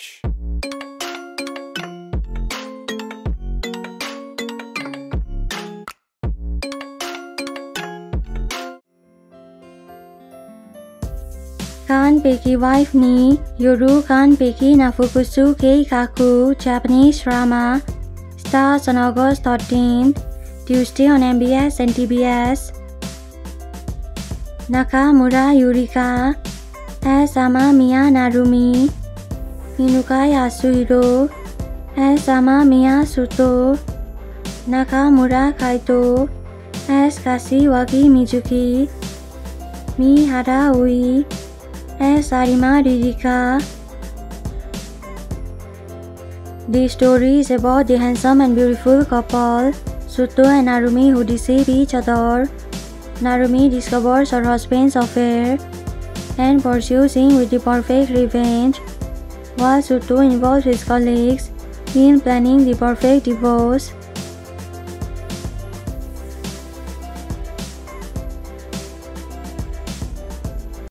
English. Kanpeki Wife ni Yoru Kanpeki na Fukushu Keikaku Japanese drama starts on August 13th, Tuesday on MBS and TBS. Nakamura Yurika as Amamiya Narumi, Inukai Yasuhiro as Amamiya Shuuto, Nakamura Kaito as Kashiwagi Mizuki, Mihara Ui as Arima Ririka. The story is about the handsome and beautiful couple, Shuuto and Narumi, who deceive each other. Narumi discovers her husband's affair and pursues him with the perfect revenge, while Shuuto involves his colleagues in planning the perfect divorce.